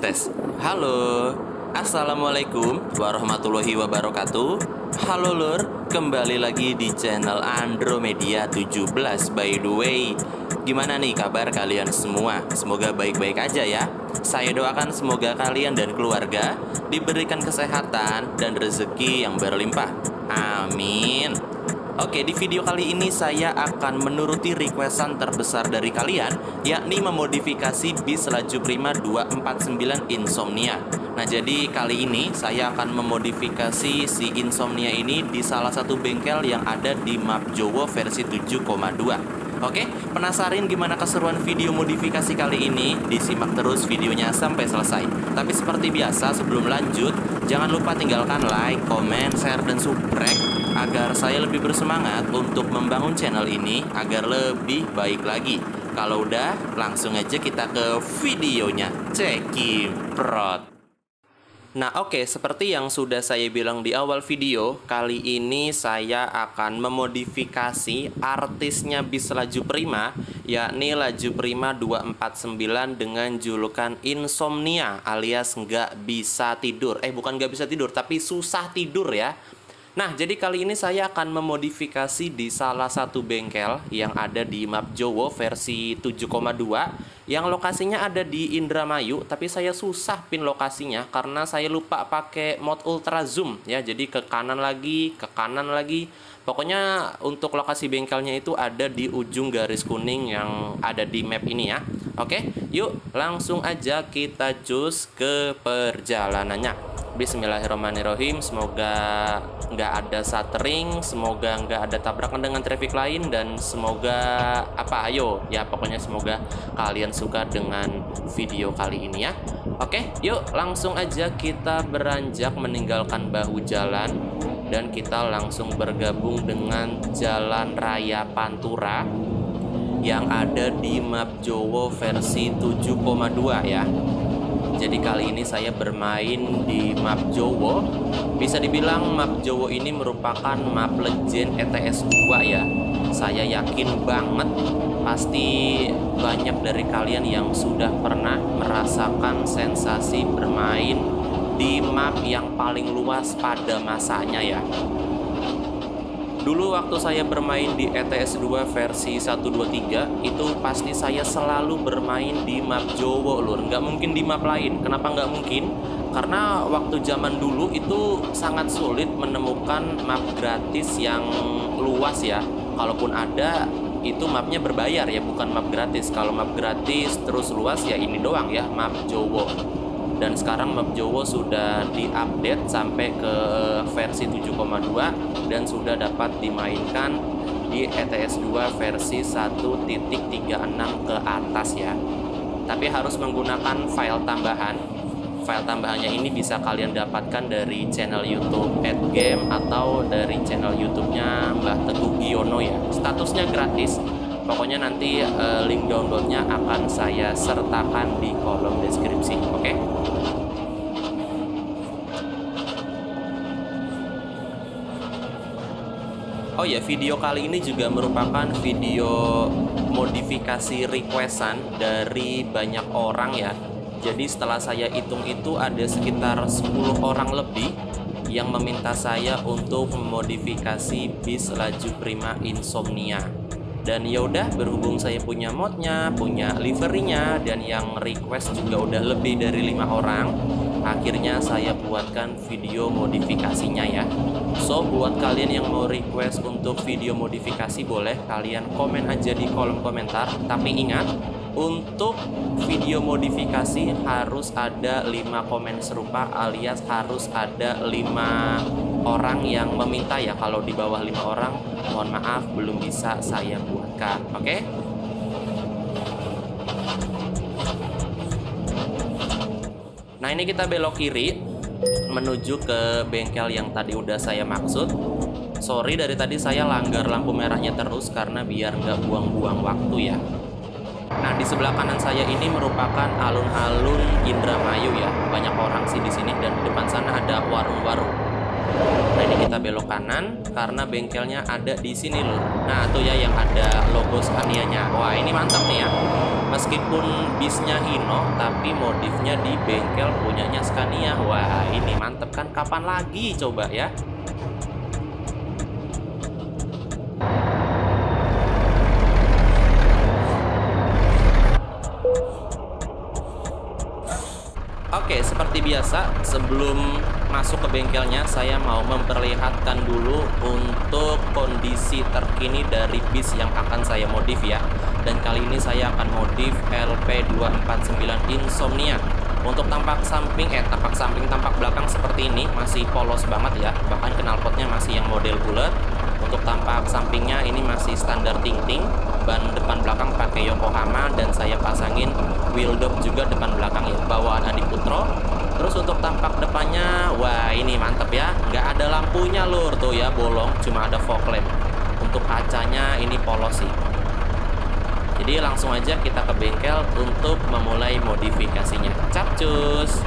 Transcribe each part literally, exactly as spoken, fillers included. tes. Halo, assalamualaikum warahmatullahi wabarakatuh. Halo lur, kembali lagi di channel Andromedia tujuh belas. By the way, gimana nih kabar kalian semua? Semoga baik-baik aja ya. Saya doakan semoga kalian dan keluarga diberikan kesehatan dan rezeki yang berlimpah. Amin. Oke, di video kali ini saya akan menuruti requestan terbesar dari kalian, yakni memodifikasi bis Laju Prima dua empat sembilan Insomnia. Nah, jadi kali ini saya akan memodifikasi si Insomnia ini di salah satu bengkel yang ada di Map Jowo versi tujuh koma dua. Oke, penasarin gimana keseruan video modifikasi kali ini? Disimak terus videonya sampai selesai. Tapi seperti biasa, sebelum lanjut, jangan lupa tinggalkan like, comment, share, dan subscribe agar saya lebih bersemangat untuk membangun channel ini agar lebih baik lagi. Kalau udah, langsung aja kita ke videonya. Cekimprot. Nah oke, seperti yang sudah saya bilang di awal video, kali ini saya akan memodifikasi artisnya bis Laju Prima, yakni Laju Prima dua empat sembilan dengan julukan Insomnia alias nggak bisa tidur. Eh bukan nggak bisa tidur, tapi susah tidur ya. Nah, jadi kali ini saya akan memodifikasi di salah satu bengkel yang ada di Map Jowo versi tujuh koma dua yang lokasinya ada di Indramayu, tapi saya susah pin lokasinya karena saya lupa pakai mode ultra zoom ya. Jadi ke kanan lagi, ke kanan lagi. Pokoknya untuk lokasi bengkelnya itu ada di ujung garis kuning yang ada di map ini ya. Oke, yuk langsung aja kita cus ke perjalanannya. Bismillahirrahmanirrahim. Semoga nggak ada shuttering, semoga nggak ada tabrakan dengan traffic lain, dan semoga apa ayo ya, pokoknya semoga kalian suka dengan video kali ini ya. Oke, yuk langsung aja kita beranjak meninggalkan bahu jalan dan kita langsung bergabung dengan jalan raya Pantura yang ada di Map Jowo versi tujuh koma dua ya. Jadi kali ini saya bermain di Map Jowo. Bisa dibilang Map Jowo ini merupakan map legend E T S dua ya. Saya yakin banget pasti banyak dari kalian yang sudah pernah merasakan sensasi bermain di map yang paling luas pada masanya ya. Dulu waktu saya bermain di E T S dua versi satu dua tiga, itu pasti saya selalu bermain di Map Jowo lur. Nggak mungkin di map lain. Kenapa nggak mungkin? Karena waktu zaman dulu itu sangat sulit menemukan map gratis yang luas ya. Kalaupun ada, itu mapnya berbayar ya, bukan map gratis. Kalau map gratis terus luas ya ini doang ya, Map Jowo. Dan sekarang Map Jowo sudah diupdate sampai ke versi tujuh koma dua dan sudah dapat dimainkan di E T S dua versi satu titik tiga enam ke atas ya. Tapi harus menggunakan file tambahan. File tambahannya ini bisa kalian dapatkan dari channel YouTube Adgame atau dari channel YouTube-nya Mbah Teguh Giono ya. Statusnya gratis. Pokoknya nanti uh, link downloadnya akan saya sertakan di kolom deskripsi, oke? Okay? Oh ya, video kali ini juga merupakan video modifikasi requestan dari banyak orang ya. Jadi setelah saya hitung itu ada sekitar sepuluh orang lebih yang meminta saya untuk memodifikasi bis Laju Prima Insomnia. Dan yaudah, berhubung saya punya modnya, punya liverynya, dan yang request juga udah lebih dari lima orang, akhirnya saya buatkan video modifikasinya ya. So, buat kalian yang mau request untuk video modifikasi, boleh kalian komen aja di kolom komentar. Tapi ingat, untuk video modifikasi harus ada lima komen serupa, alias harus ada lima orang yang meminta ya. Kalau di bawah lima orang, mohon maaf belum bisa saya buatkan. Oke okay? Nah ini kita belok kiri menuju ke bengkel yang tadi udah saya maksud. Sorry dari tadi saya langgar lampu merahnya terus karena biar nggak buang-buang waktu ya. Nah di sebelah kanan saya ini merupakan alun-alun Indramayu ya. Banyak orang sih di sini, dan di depan sana ada warung-warung. Nah, ini kita belok kanan karena bengkelnya ada di sini loh. Nah, tuh ya yang ada logo Scania-nya. Wah, ini mantap nih ya. Meskipun bisnya Hino, tapi modifnya di bengkel punyanya Scania. Wah, ini mantep kan? Kapan lagi coba ya? Oke, seperti biasa, sebelum masuk ke bengkelnya, saya mau memperlihatkan dulu untuk kondisi terkini dari bis yang akan saya modif ya. Dan kali ini saya akan modif L P dua empat sembilan Insomnia. Untuk tampak samping, eh tampak samping, tampak belakang seperti ini, masih polos banget ya. Bahkan knalpotnya masih yang model bulat. Untuk tampak sampingnya ini masih standar ting-ting. Ban depan belakang pakai Yokohama, dan saya pasangin wheel dop juga depan belakang ya, bawaan Adiputro. Terus untuk tampak depannya, wah ini mantep ya. Nggak ada lampunya lur, tuh ya bolong, cuma ada fog lamp. Untuk kacanya ini polos sih. Jadi langsung aja kita ke bengkel untuk memulai modifikasinya. Capcus!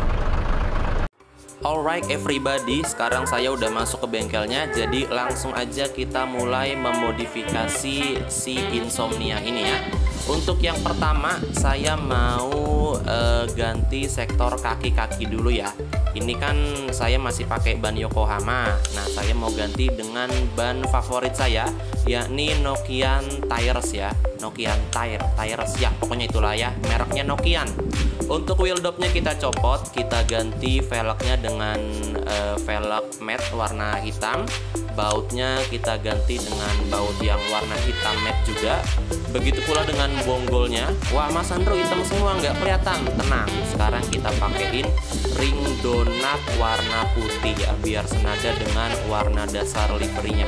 Alright everybody, sekarang saya udah masuk ke bengkelnya. Jadi langsung aja kita mulai memodifikasi si Insomnia ini ya. Untuk yang pertama, saya mau uh, ganti sektor kaki-kaki dulu ya. Ini kan saya masih pakai ban Yokohama. Nah, saya mau ganti dengan ban favorit saya, yakni Nokian Tires ya. Nokian Tire, Tires ya, pokoknya itulah ya, mereknya Nokian. Untuk wheel dopnya kita copot, kita ganti velgnya dengan uh, velg matte warna hitam. Bautnya kita ganti dengan baut yang warna hitam matte juga. Begitu pula dengan bonggolnya. Wah, Mas Andro hitam semua, nggak kelihatan. Tenang, sekarang kita pakein ring donat warna putih ya, biar senada dengan warna dasar liverinya.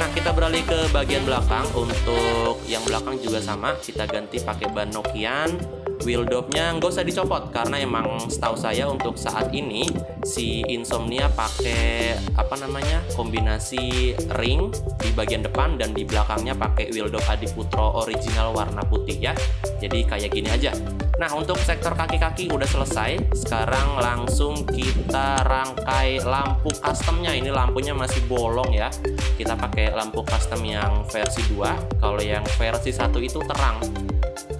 Nah, kita beralih ke bagian belakang. Untuk yang belakang juga sama, kita ganti pakai ban Nokian. Wheel dopnya nggak usah dicopot karena emang setahu saya untuk saat ini si Insomnia pakai apa namanya kombinasi ring di bagian depan dan di belakangnya pakai wheel dop Adiputro original warna putih ya. Jadi kayak gini aja. Nah, untuk sektor kaki-kaki udah selesai. Sekarang langsung kita rangkai lampu customnya. Ini lampunya masih bolong ya. Kita pakai lampu custom yang versi dua. Kalau yang versi satu itu terang.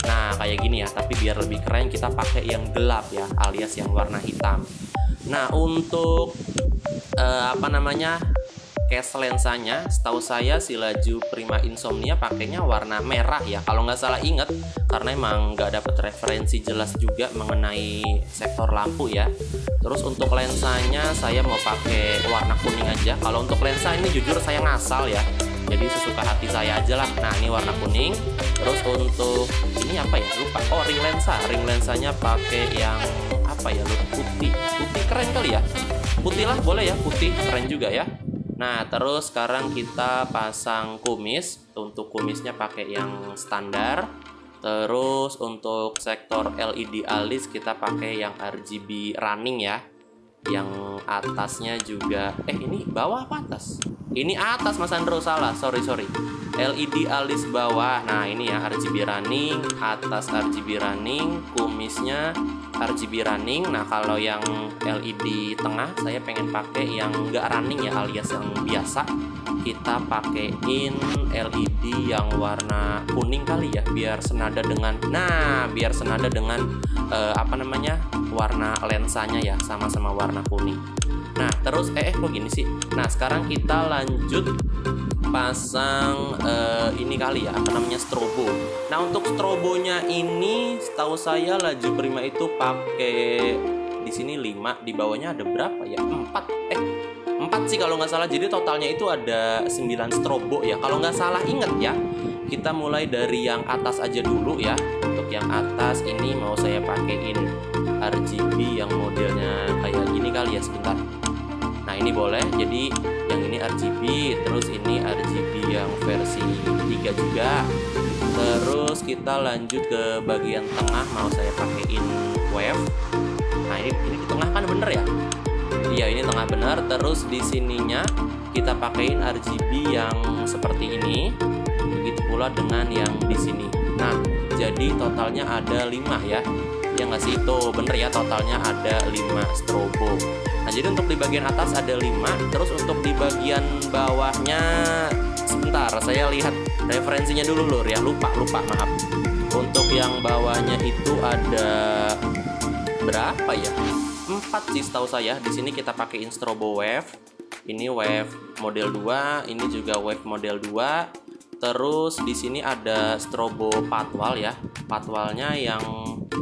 Nah, kayak gini ya, tapi biar lebih keren kita pakai yang gelap ya, alias yang warna hitam. Nah, untuk eh, apa namanya case lensanya, setahu saya si Laju Prima Insomnia pakainya warna merah ya, kalau nggak salah inget, karena emang nggak dapat referensi jelas juga mengenai sektor lampu ya. Terus untuk lensanya saya mau pakai warna kuning aja. Kalau untuk lensa ini jujur saya ngasal ya, jadi sesuka hati saya aja lah. Nah, ini warna kuning. Terus untuk ini apa ya, lupa. Oh, ring lensa. Ring lensanya pakai yang apa ya, lupa, putih. Putih keren kali ya. Putih lah boleh ya, putih keren juga ya. Nah, terus sekarang kita pasang kumis. Untuk kumisnya pakai yang standar. Terus untuk sektor L E D alis kita pakai yang R G B running ya. Yang atasnya juga, eh ini bawah apa atas? Ini atas Mas Andro, salah, sorry sorry. L E D alis bawah, nah ini ya R G B running, atas R G B running, kumisnya R G B running. Nah, kalau yang L E D tengah saya pengen pakai yang nggak running ya, alias yang biasa. Kita pakaiin L E D yang warna kuning kali ya, biar senada dengan, nah biar senada dengan uh, apa namanya warna lensanya ya, sama-sama warna kuning. Nah, terus eh, eh kok gini sih. Nah, sekarang kita lanjut pasang uh, ini kali ya, apa namanya strobo. Nah, untuk strobonya ini setahu saya Laju Prima itu pakai di sini lima, di bawahnya ada berapa ya? empat. Eh empat sih kalau nggak salah. Jadi totalnya itu ada sembilan strobo ya, kalau nggak salah inget ya. Kita mulai dari yang atas aja dulu ya. Untuk yang atas ini mau saya pakein R G B yang modelnya kayak gini kali ya, sebentar. Nah, ini boleh. Jadi yang ini R G B, terus ini R G B yang versi tiga juga. Terus kita lanjut ke bagian tengah, mau saya pakein wave. Nah, ini, ini di tengah kan bener ya? Iya, ini tengah benar. Terus di sininya kita pakein R G B yang seperti ini. Begitu pula dengan yang di sini. Nah, jadi totalnya ada lima ya. Ya nggak sih? Itu bener ya, totalnya ada lima strobo. Nah, jadi untuk di bagian atas ada lima, terus untuk di bagian bawahnya sebentar saya lihat referensinya dulu lur ya, lupa lupa maaf. Untuk yang bawahnya itu ada berapa ya? empat sih setahu saya. Di sini kita pakein strobo wave. Ini wave model dua, ini juga wave model dua. Terus di sini ada strobo patwal ya. Patwalnya yang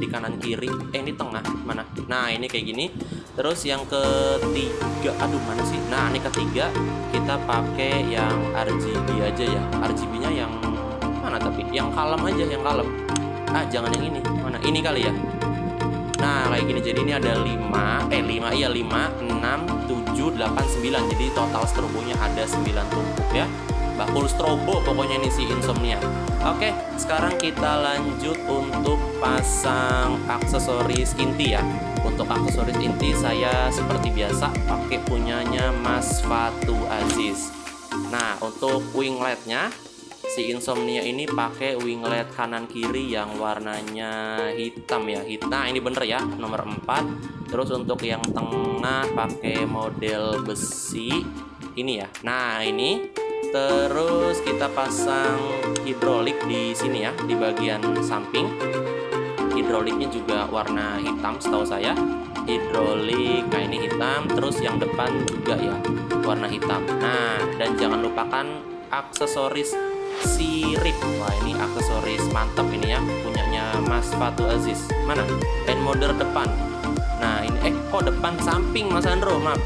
di kanan kiri, eh ini tengah mana? Nah, ini kayak gini. Terus yang ketiga, aduh mana sih? Nah, ini ketiga kita pakai yang R G B aja ya. R G B-nya yang mana tapi? Yang kalem aja, yang kalem. Ah, jangan yang ini. Mana? Ini kali ya. Nah, kayak gini. Jadi ini ada lima, eh lima iya lima, enam, tujuh, delapan, sembilan. Jadi total strobonya ada sembilan tumpuk ya. Bakul strobo pokoknya ini si Insomnia. Oke, sekarang kita lanjut untuk pasang aksesoris inti ya. Untuk aksesoris inti saya seperti biasa pakai punyanya Mas Fathu Aziz. Nah, untuk wingletnya si Insomnia ini pakai winglet kanan kiri yang warnanya hitam ya. Nah, ini bener ya, nomor empat. Terus untuk yang tengah pakai model besi ini ya. Nah, ini terus kita pasang hidrolik di sini ya, di bagian samping. Hidroliknya juga warna hitam setahu saya. Hidrolik, nah ini hitam, terus yang depan juga ya warna hitam. Nah, dan jangan lupakan aksesoris sirip. Wah, ini aksesoris mantap ini ya, punyanya Mas Fathu Aziz. Mana? Handmolder depan. Nah, ini eh kok depan, samping Mas Andro, maaf.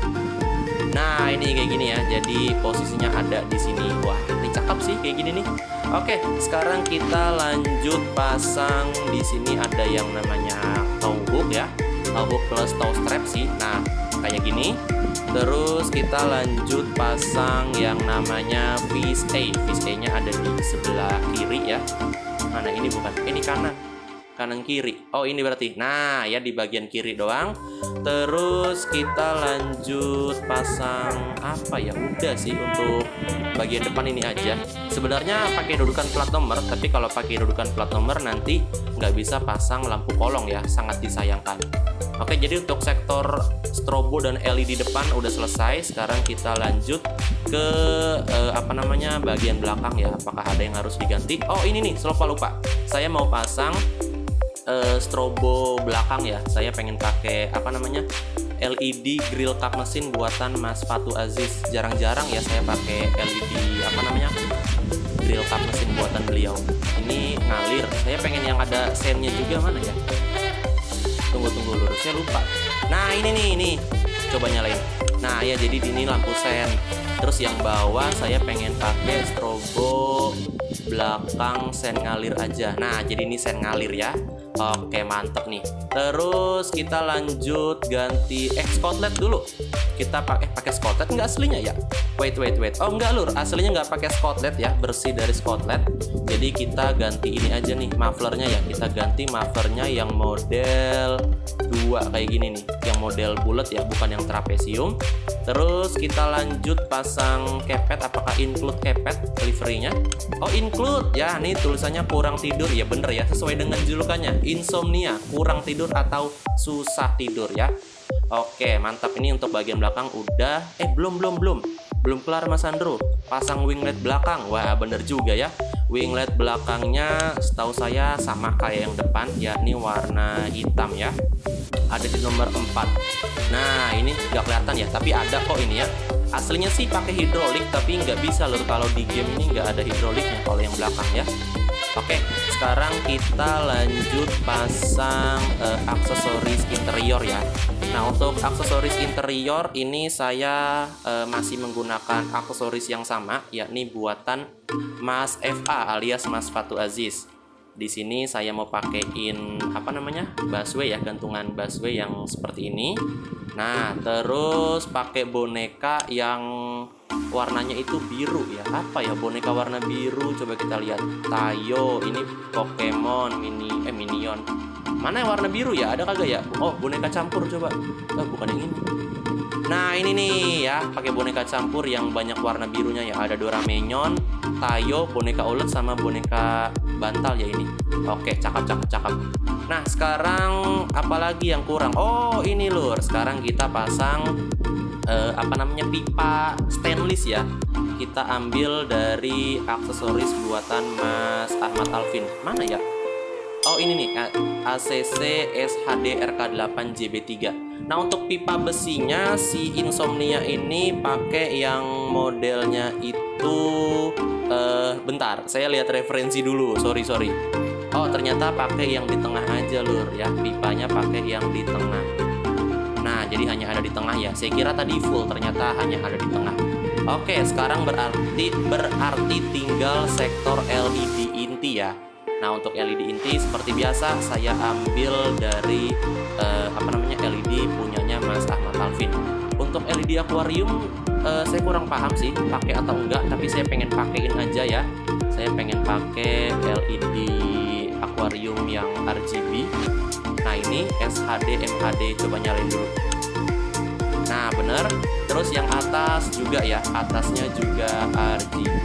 Nah, ini kayak gini ya. Jadi posisinya ada di sini. Wah, ini cakep sih kayak gini nih. Oke, sekarang kita lanjut pasang. Di sini ada yang namanya tow hook ya. Tow hook plus tow strap sih. Nah, kayak gini. Terus kita lanjut pasang yang namanya V S A. V S A-nya ada di sebelah kiri ya. Mana ini bukan? Ini kanan. Kanan kiri. Oh, ini berarti. Nah, ya di bagian kiri doang. Terus kita lanjut pasang apa ya? Udah sih untuk bagian depan ini aja. Sebenarnya pakai dudukan plat nomor, tapi kalau pakai dudukan plat nomor nanti nggak bisa pasang lampu kolong ya, sangat disayangkan. Oke, jadi untuk sektor strobo dan L E D depan udah selesai. Sekarang kita lanjut ke eh, apa namanya? bagian belakang ya. Apakah ada yang harus diganti? Oh, ini nih, lupa lupa. Saya mau pasang Uh, strobo belakang ya. Saya pengen pakai apa namanya L E D grill cup mesin buatan Mas Fathu Aziz. Jarang-jarang ya saya pakai L E D apa namanya grill cup mesin buatan beliau. Ini ngalir. Saya pengen yang ada sennya juga, mana ya? Tunggu-tunggu lurusnya lupa. Nah, ini nih, ini coba nyalain. Nah ya, jadi ini lampu sen. Terus yang bawah saya pengen pakai strobo belakang sen ngalir aja. Nah, jadi ini sen ngalir ya. Oke, mantep nih. Terus kita lanjut ganti eh skotlet dulu. Kita pakai pakai skotlet nggak aslinya ya? Wait wait wait. Oh nggak lur, aslinya nggak pakai skotlet ya, bersih dari skotlet. Jadi kita ganti ini aja nih, mufflernya ya. Kita ganti mufflernya yang model dua kayak gini nih, yang model bulat ya, bukan yang trapesium. Terus kita lanjut pasang kepet. Apakah include kepet delivery-nya? Oh, include ya. Nih tulisannya kurang tidur ya, bener ya, sesuai dengan julukannya. Insomnia, kurang tidur atau susah tidur ya. Oke, mantap. Ini untuk bagian belakang udah. Eh, belum, belum, belum. Belum kelar Mas Andro. Pasang winglet belakang. Wah, bener juga ya. Winglet belakangnya setahu saya sama kayak yang depan, yakni warna hitam ya. Ada di nomor empat. Nah, ini nggak kelihatan ya, tapi ada kok ini ya. Aslinya sih pakai hidrolik, tapi nggak bisa loh kalau di game ini nggak ada hidroliknya kalau yang belakang ya. Oke, sekarang kita lanjut pasang uh, aksesoris interior ya. Nah, untuk aksesoris interior ini saya uh, masih menggunakan aksesoris yang sama, yakni buatan Mas F A alias Mas Fathu Aziz. Di sini saya mau pakaiin apa namanya busway ya, gantungan busway yang seperti ini. Nah, terus pakai boneka yang warnanya itu biru ya. Apa ya boneka warna biru? Coba kita lihat. Tayo, ini Pokemon mini eh minion. Mana yang warna biru ya? Ada kagak ya? Oh, boneka campur coba. Oh, bukan yang ini. Nah, ini nih ya, pakai boneka campur yang banyak warna birunya ya. Ada Doraemon, Tayo, boneka ulet sama boneka bantal ya ini. Oke, cakep cakep cakep. Nah sekarang apalagi yang kurang? Oh ini lur, sekarang kita pasang eh, apa namanya pipa stainless ya. Kita ambil dari aksesoris buatan Mas Ahmad Alvin. Mana ya? Oh ini nih, A C C S H D R K delapan J B tiga. Nah untuk pipa besinya si Insomnia ini pakai yang modelnya itu uh, bentar, saya lihat referensi dulu, sorry sorry. Oh ternyata pakai yang di tengah aja lur ya, pipanya pakai yang di tengah. Nah jadi hanya ada di tengah ya, saya kira tadi full ternyata hanya ada di tengah. Oke sekarang berarti berarti tinggal sektor L E D inti ya. Nah untuk L E D inti seperti biasa saya ambil dari eh, apa namanya L E D punyanya Mas Ahmad Alvin. Untuk L E D akuarium eh, saya kurang paham sih pakai atau enggak, tapi saya pengen pakein aja ya. Saya pengen pakai L E D akuarium yang R G B. Nah ini S H D M H D, coba nyalain dulu. Nah bener. Terus yang atas juga ya, atasnya juga R G B.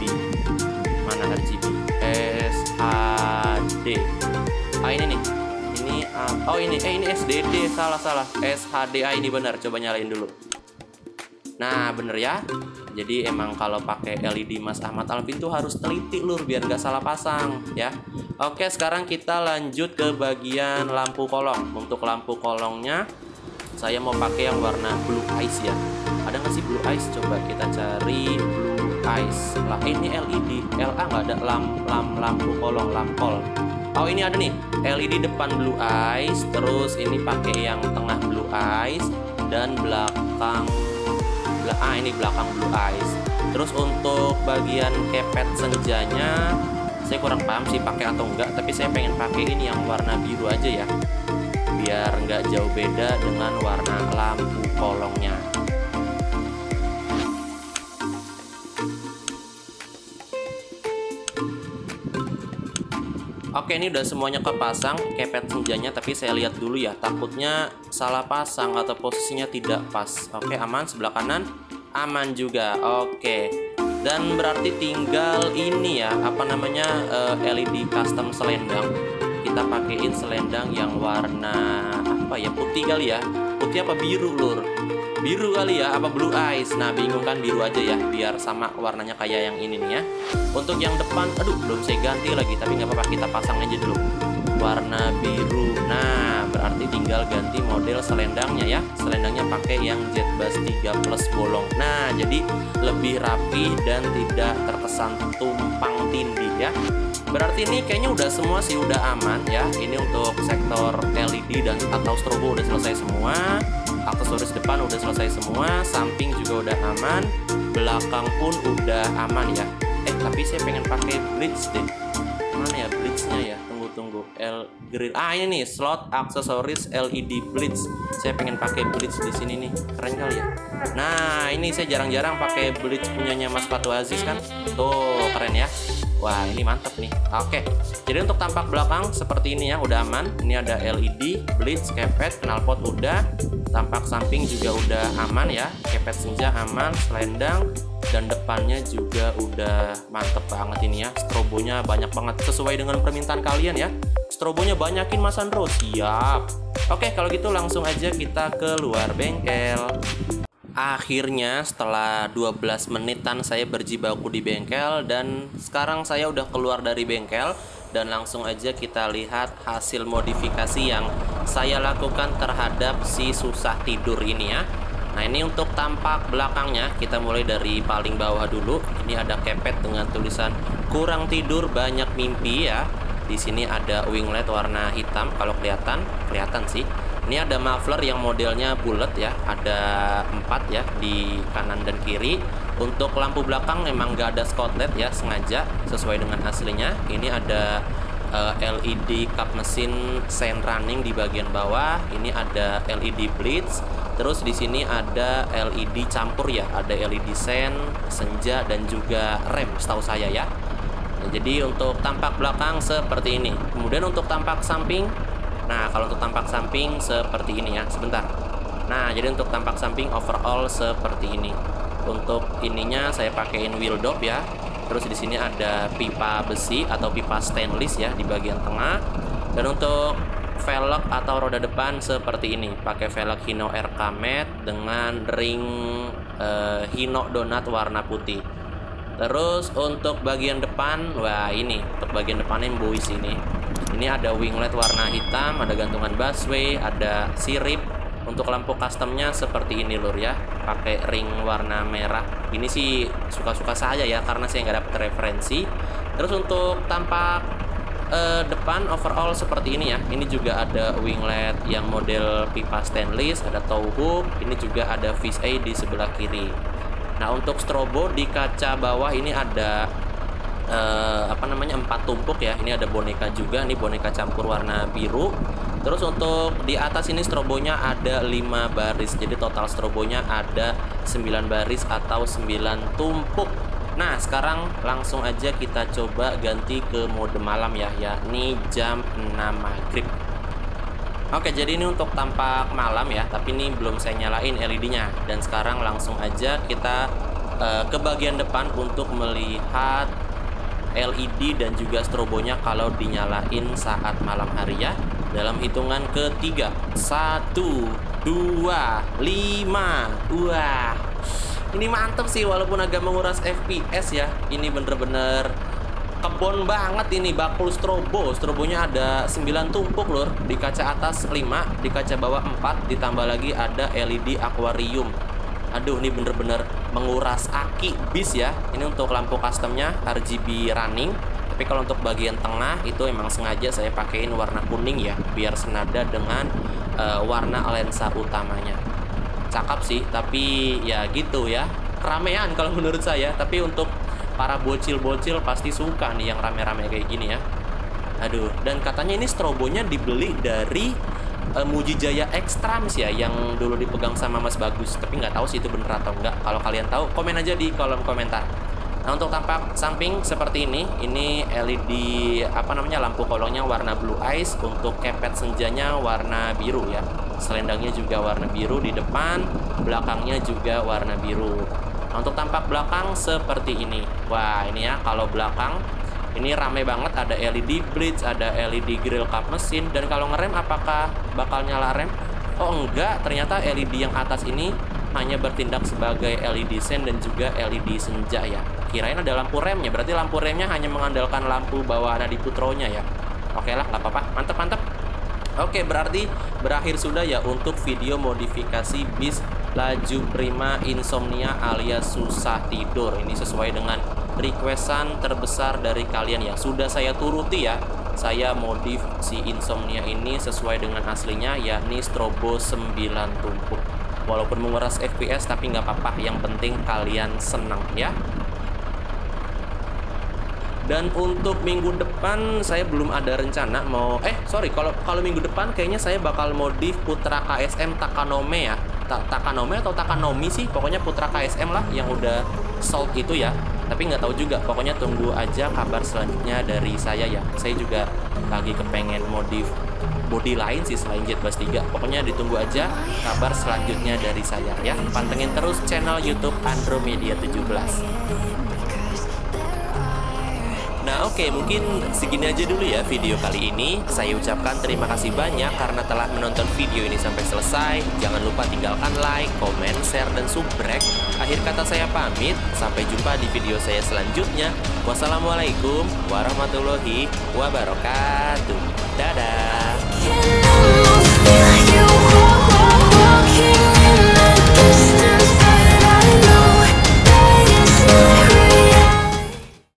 Mana R G B? S H D. Ah ini nih. Ini uh, oh ini eh ini S D D, salah salah. S H D ah, ini benar. Coba nyalain dulu. Nah, bener ya. Jadi emang kalau pakai L E D Mas Ahmad Alvin tuh harus teliti lur biar nggak salah pasang ya. Oke, sekarang kita lanjut ke bagian lampu kolong. Untuk lampu kolongnya saya mau pakai yang warna blue ice ya. Ada nggak sih blue ice? Coba kita cari blue ice lah. Ini L E D L A nggak ada, lamp lamp lampu kolong, lampol. Oh ini ada nih, L E D depan blue ice, terus ini pakai yang tengah blue ice dan belakang bela, ah ini belakang blue ice. Terus untuk bagian kepet senjanya saya kurang paham sih pakai atau enggak, tapi saya pengen pakai ini yang warna biru aja ya biar nggak jauh beda dengan warna lampu kolongnya. Oke ini udah semuanya kepasang kepet senjanya, tapi saya lihat dulu ya, takutnya salah pasang atau posisinya tidak pas. Oke aman, sebelah kanan aman juga. Oke dan berarti tinggal ini ya, apa namanya uh, L E D custom selendang. Kita pakein selendang yang warna apa ya, putih kali ya, putih apa biru lur, biru kali ya, apa blue eyes. Nah bingung kan, biru aja ya biar sama warnanya kayak yang ini nih ya. Untuk yang depan aduh belum saya ganti lagi, tapi nggak apa-apa kita pasang aja dulu warna biru. Nah berarti tinggal ganti model selendangnya ya, selendangnya pakai yang Jetbus tiga plus bolong. Nah jadi lebih rapi dan tidak terkesan tumpang tindih ya. Berarti ini kayaknya udah semua sih, udah aman ya. Ini untuk sektor L E D dan atau strobo udah selesai semua. Aksesoris depan udah selesai semua, samping juga udah aman, belakang pun udah aman ya. Eh tapi saya pengen pakai bridge deh. Mana ya bridge-nya ya? Tunggu-tunggu. L grill. Ah ini nih, slot aksesoris L E D bridge. Saya pengen pakai bridge di sini nih. Keren kali ya. Nah, ini saya jarang-jarang pakai bridge punyanya Mas Fathu Aziz kan. Tuh, keren ya. Wah ini mantep nih. Oke jadi untuk tampak belakang seperti ini ya, udah aman. Ini ada L E D, blitz, kepet, knalpot udah. Tampak samping juga udah aman ya, kepet senja aman, selendang. Dan depannya juga udah mantep banget ini ya. Strobonya banyak banget, sesuai dengan permintaan kalian ya. Strobonya banyakin Mas Andro, siap. Oke kalau gitu langsung aja kita keluar bengkel. Akhirnya setelah dua belas menitan saya berjibaku di bengkel, dan sekarang saya udah keluar dari bengkel dan langsung aja kita lihat hasil modifikasi yang saya lakukan terhadap si susah tidur ini ya. Nah ini untuk tampak belakangnya kita mulai dari paling bawah dulu. Ini ada kepet dengan tulisan kurang tidur banyak mimpi ya. Di sini ada winglet warna hitam, kalau kelihatan kelihatan sih. Ini ada muffler yang modelnya bulat ya, ada empat ya di kanan dan kiri. Untuk lampu belakang memang nggak ada skotlet ya, sengaja sesuai dengan aslinya. Ini ada uh, L E D cup mesin sen running di bagian bawah. Ini ada L E D blitz. Terus di sini ada L E D campur ya, ada L E D sen, senja dan juga rem setahu saya ya. Nah, jadi untuk tampak belakang seperti ini. Kemudian untuk tampak samping. Nah, kalau untuk tampak samping seperti ini ya, sebentar. Nah, jadi untuk tampak samping overall seperti ini. Untuk ininya saya pakaiin wheel dope ya. Terus di sini ada pipa besi atau pipa stainless ya di bagian tengah. Dan untuk velg atau roda depan seperti ini, pakai velg Hino R K matte dengan ring eh, Hino donat warna putih. Terus untuk bagian depan, wah ini untuk bagian depannya boys ini. Ini ada winglet warna hitam, ada gantungan busway, ada sirip. Untuk lampu customnya seperti ini lur ya, pakai ring warna merah. Ini sih suka-suka saya ya, karena saya nggak dapat referensi. Terus untuk tampak eh, depan overall seperti ini ya. Ini juga ada winglet yang model pipa stainless, ada tow hook. Ini juga ada fisheye di sebelah kiri. Nah untuk strobo di kaca bawah ini ada eh, apa namanya empat tumpuk ya. Ini ada boneka juga, ini boneka campur warna biru. Terus untuk di atas ini strobonya ada lima baris. Jadi total strobonya ada sembilan baris atau sembilan tumpuk. Nah sekarang langsung aja kita coba ganti ke mode malam ya, yakni jam enam maghrib. Oke, jadi ini untuk tampak malam ya, tapi ini belum saya nyalain L E D-nya. Dan sekarang langsung aja kita uh, ke bagian depan untuk melihat L E D dan juga strobonya kalau dinyalain saat malam hari ya. Dalam hitungan ketiga, satu, dua, lima. Wah, ini mantep sih walaupun agak menguras F P S ya. Ini bener-bener kebon banget ini bakul strobo. Strobonya ada sembilan tumpuk lur. Di kaca atas lima, di kaca bawah empat, ditambah lagi ada L E D akuarium. Aduh, ini bener-bener menguras aki bis ya. Ini untuk lampu customnya R G B running. Tapi kalau untuk bagian tengah itu emang sengaja saya pakein warna kuning ya, biar senada dengan uh, warna lensa utamanya. Cakep sih, tapi ya gitu ya, keramaian kalau menurut saya. Tapi untuk para bocil-bocil pasti suka nih yang rame-rame kayak gini ya. Aduh, dan katanya ini strobonya dibeli dari uh, Muji Jaya Extrams ya, yang dulu dipegang sama Mas Bagus. Tapi nggak tahu sih itu bener atau enggak. Kalau kalian tahu, komen aja di kolom komentar. Nah untuk tampak samping seperti ini, ini L E D apa namanya lampu kolongnya warna blue ice, untuk kepet senjanya warna biru ya, selendangnya juga warna biru di depan, belakangnya juga warna biru. Nah untuk tampak belakang seperti ini, wah ini ya kalau belakang ini rame banget, ada L E D bridge, ada L E D grill cap mesin. Dan kalau ngerem apakah bakal nyala rem? Oh enggak, ternyata L E D yang atas ini hanya bertindak sebagai L E D sen dan juga L E D senja ya. Kirain ada lampu remnya, berarti lampu remnya hanya mengandalkan lampu bawaan Adiputronya ya. Oke lah, nggak apa-apa, mantep-mantep. Oke, berarti berakhir sudah ya untuk video modifikasi bis Laju Prima Insomnia alias susah tidur. Ini sesuai dengan requestan terbesar dari kalian ya, sudah saya turuti ya. Saya modif si Insomnia ini sesuai dengan aslinya, yakni strobo sembilan tumpuk. Walaupun menguras F P S tapi nggak apa-apa, yang penting kalian senang ya. Dan untuk minggu depan saya belum ada rencana mau eh sorry kalau kalau minggu depan kayaknya saya bakal modif Putra K S M Takanome ya, Ta Takanome atau Takanomi sih, pokoknya Putra K S M lah yang udah sold itu ya. Tapi nggak tahu juga, pokoknya tunggu aja kabar selanjutnya dari saya ya. Saya juga lagi kepengen modif body lain sih selain Jetbus tiga. Pokoknya ditunggu aja kabar selanjutnya dari saya ya. Pantengin terus channel YouTube Andromedia tujuh belas. Nah oke, mungkin segini aja dulu ya video kali ini. Saya ucapkan terima kasih banyak karena telah menonton video ini sampai selesai. Jangan lupa tinggalkan like, komen, share, dan subrek. Akhir kata saya pamit, sampai jumpa di video saya selanjutnya. Wassalamualaikum warahmatullahi wabarakatuh. Dadah.